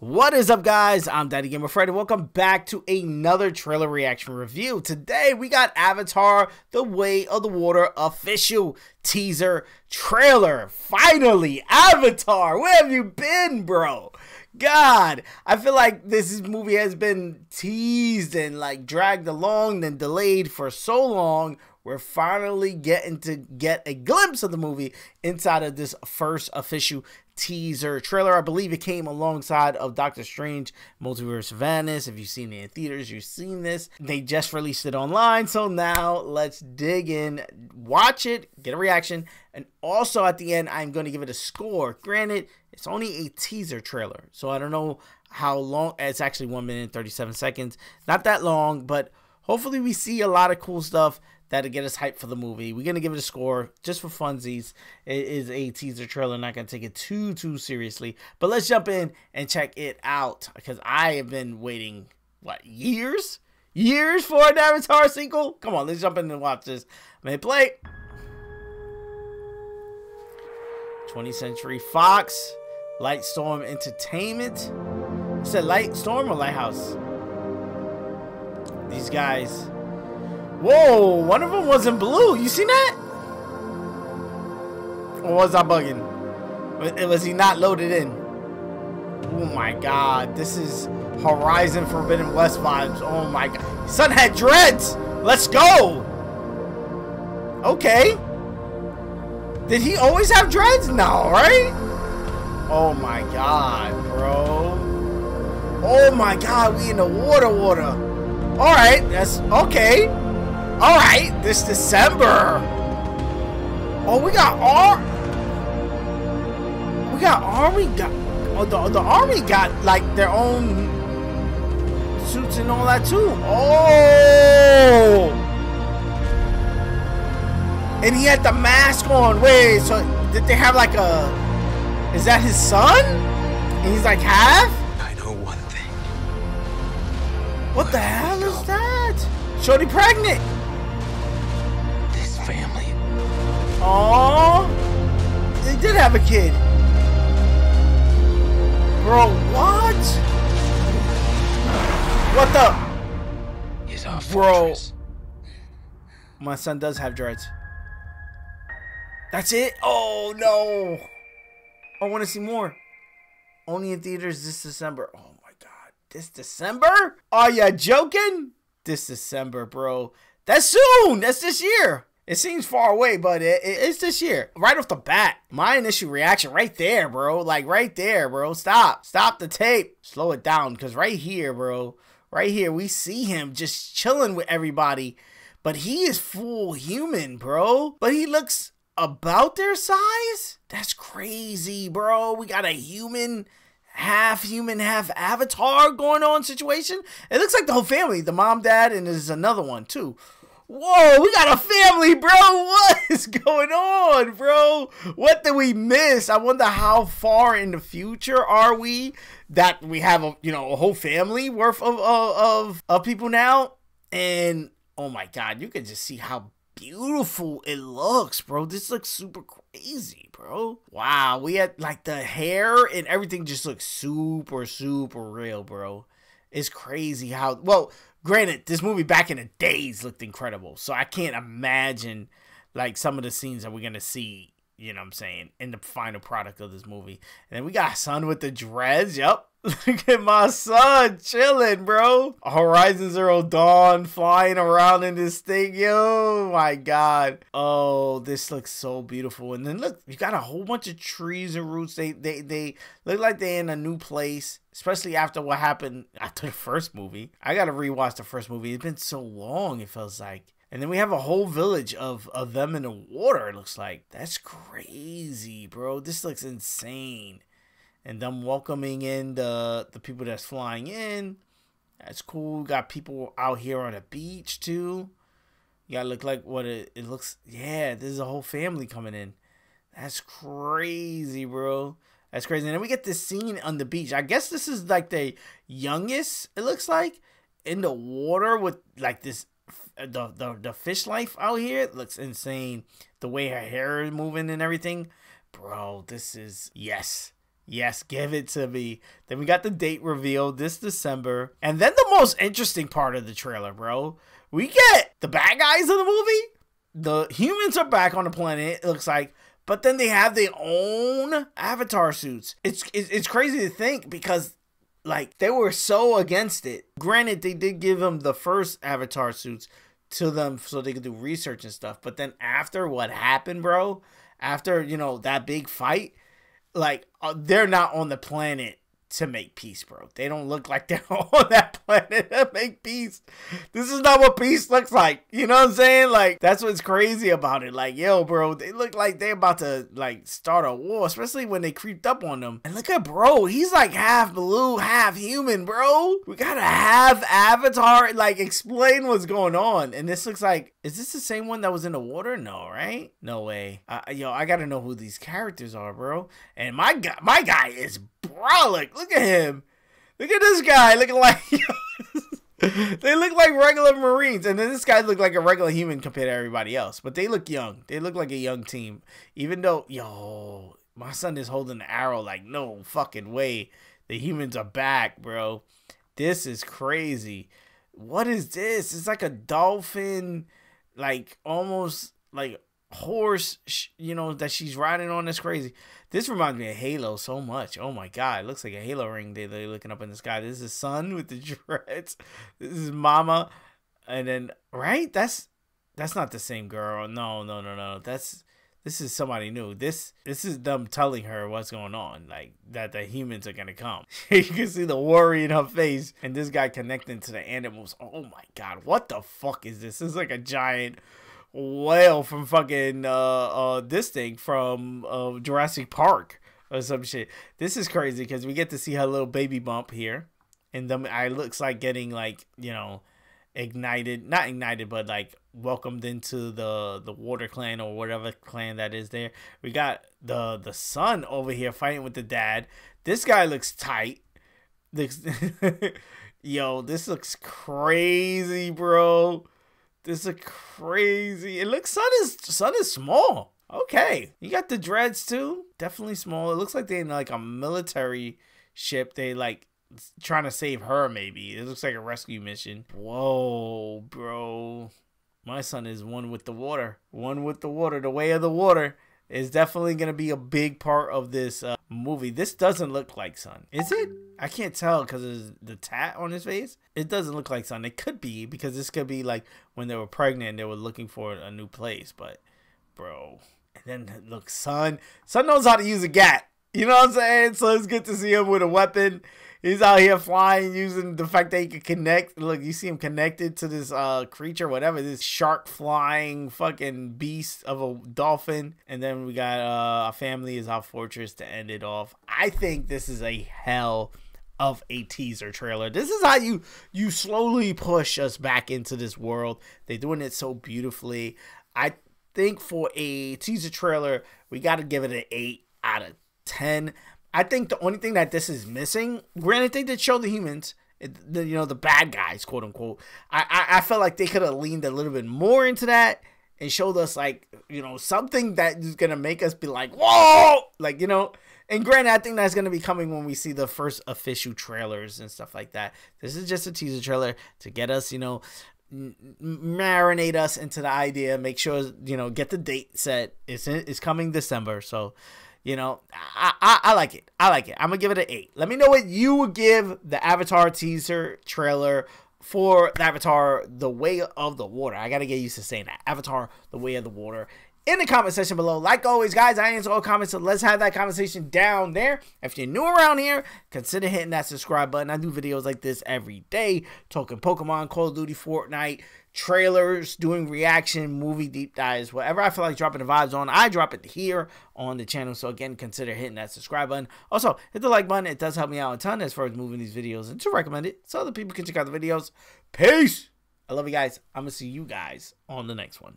What is up, guys? I'm Daddy Gamer Fred, and welcome back to another trailer reaction review. Today we got Avatar The Way of the Water official teaser trailer. Finally, Avatar, where have you been, bro? God, I feel like this movie has been teased and like dragged along, then delayed for so long. We're finally getting to get a glimpse of the movie inside of this first official teaser trailer. I believe it came alongside of Doctor Strange Multiverse of Madness. If you've seen it in theaters, you've seen this. They just released it online, so now let's dig in, watch it, get a reaction, and also at the end I'm going to give it a score. Granted, it's only a teaser trailer, so I don't know how long. It's actually 1 minute and 37 seconds, not that long, but hopefully we see a lot of cool stuff that'll get us hyped for the movie. We're going to give it a score just for funsies. It is a teaser trailer. Not going to take it too seriously. But let's jump in and check it out, because I have been waiting, what, years? Years for an Avatar sequel? Come on, let's jump in and watch this. I'm going to play. 20th Century Fox. Lightstorm Entertainment. Is it Lightstorm or Lighthouse? These guys... Whoa, one of them was in blue. You seen that? Or was I bugging? Was he not loaded in? Oh my God, this is Horizon Forbidden West vibes. Oh my God. Son had dreads. Let's go. Okay. Did he always have dreads? No, right? Oh my God, bro. Oh my God, we in the water. All right, that's okay. All right, this December. Oh, we got army. The army got like their own suits and all that too. Oh, and he had the mask on. Wait, so did they have like a? Is that his son? And he's like half. I know one thing. What the hell is that? Shorty pregnant. Family. Oh, they did have a kid, bro. What the? He's our fortress. Bro, my son does have dreads. That's it. Oh no, I want to see more. Only in theaters this December. Oh my God, this December? Are you joking? This December, bro. That's soon. That's this year. It seems far away, but it's this year. Right off the bat, my initial reaction right there, bro. Like, right there, bro. Stop. Stop the tape. Slow it down, because right here, bro, right here, we see him just chilling with everybody. But he is full human, bro. But he looks about their size? That's crazy, bro. We got a human, half avatar going on situation. It looks like the whole family. The mom, dad, and there's another one, too. Whoa, we got a family, bro. What is going on, bro? What did we miss? I wonder how far in the future are we that we have a, you know, a whole family worth of people now. And oh my God, you can just see how beautiful it looks, bro. This looks super crazy, bro. Wow, we had like the hair and everything just looks super real, bro. It's crazy how, well, granted, this movie back in the days looked incredible, so I can't imagine like some of the scenes that we're gonna see, you know what I'm saying, in the final product of this movie. And then we got son with the dreads. Yep. Look at my son chilling, bro. Horizon Zero Dawn flying around in this thing. Yo, my God. Oh, this looks so beautiful. And then look, you got a whole bunch of trees and roots. They look like they're in a new place, especially after what happened after the first movie. I got to rewatch the first movie. It's been so long, it feels like. And then we have a whole village of them in the water, it looks like. That's crazy, bro. This looks insane. And them welcoming in the people that's flying in. That's cool. Got people out here on the beach too. You gotta look like what it looks. Yeah, this is a whole family coming in. That's crazy, bro. That's crazy. And then we get this scene on the beach. I guess this is like the youngest, it looks like, in the water with like this the fish life out here. It looks insane. The way her hair is moving and everything. Bro, this is, yes. Yes, give it to me. Then we got the date revealed this December. And then the most interesting part of the trailer, bro. We get the bad guys of the movie. The humans are back on the planet, it looks like. But then they have their own avatar suits. It's crazy to think because, like, they were so against it. Granted, they did give them the first avatar suits to them so they could do research and stuff. But then after what happened, bro, after, you know, that big fight, like, they're not on the planet to make peace, bro. They don't look like they're on that planet to make peace. This is not what peace looks like. You know what I'm saying? Like, that's what's crazy about it. Like, yo, bro, they look like they're about to, like, start a war, especially when they creeped up on them. And look at bro. He's, like, half blue, half human, bro. We gotta have Avatar, like, explain what's going on. And this looks like, is this the same one that was in the water? No, right? No way. Yo, I gotta know who these characters are, bro. And my guy is brolic. Look at him. Look at this guy looking like they look like regular Marines, and then this guy looked like a regular human compared to everybody else. But they look young. They look like a young team. Even though, yo, my son is holding the arrow like no fucking way. The humans are back, bro. This is crazy. What is this? It's like a dolphin, like almost like horse, you know, that she's riding on. That's crazy. This reminds me of Halo so much. Oh my god, it looks like a Halo ring they're looking up in the sky. This is Sun with the dreads. This is Mama, and then right, that's not the same girl. No, this is somebody new. This is them telling her what's going on, like that the humans are gonna come. You can see the worry in her face, and this guy connecting to the animals. Oh my god, what the fuck is this? This is like a giant whale from fucking this thing from Jurassic Park or some shit. This is crazy because we get to see her little baby bump here, and then it looks like getting, like, you know, ignited, not ignited, but like welcomed into the water clan or whatever clan that is there. We got the son over here fighting with the dad. This guy looks tight. Yo, this looks crazy, bro. This is crazy. It looks, Sun is small. Okay. You got the dreads too. Definitely small. It looks like they're in like a military ship. They like trying to save her maybe. It looks like a rescue mission. Whoa, bro. My son is one with the water. One with the water. The way of the water is definitely going to be a big part of this movie. This doesn't look like Sun. Is it? I can't tell because of the tat on his face. It doesn't look like Sun. It could be, because this could be like when they were pregnant and they were looking for a new place. But, bro. And then, look, Sun knows how to use a gat. You know what I'm saying? So it's good to see him with a weapon. He's out here flying, using the fact that he could connect. Look, you see him connected to this creature, whatever, this shark flying fucking beast of a dolphin. And then we got Our Family Is Our Fortress to end it off. I think this is a hell of a teaser trailer. This is how you slowly push us back into this world. They're doing it so beautifully. I think for a teaser trailer, we got to give it an 8 out of 10. I think the only thing that this is missing, granted they did show the humans, you know, the bad guys, quote unquote. I felt like they could have leaned a little bit more into that and showed us, like, you know, something that is gonna make us be like, whoa, like, you know. And granted, I think that's gonna be coming when we see the first official trailers and stuff like that. This is just a teaser trailer to get us, you know, marinate us into the idea, make sure, you know, get the date set. It's coming December, so. You know, I like it. I like it. I'm going to give it an 8. Let me know what you would give the Avatar teaser trailer for the Avatar The Way of the Water. I got to get used to saying that. Avatar The Way of the Water. In the comment section below. Like always, guys, I answer all comments, so let's have that conversation down there. If you're new around here, consider hitting that subscribe button. I do videos like this every day. Talking Pokemon, Call of Duty, Fortnite, trailers, doing reaction, movie deep dives, whatever I feel like dropping the vibes on, I drop it here on the channel. So again, consider hitting that subscribe button. Also, hit the like button. It does help me out a ton as far as moving these videos and to recommend it so other people can check out the videos. Peace. I love you guys. I'm gonna see you guys on the next one.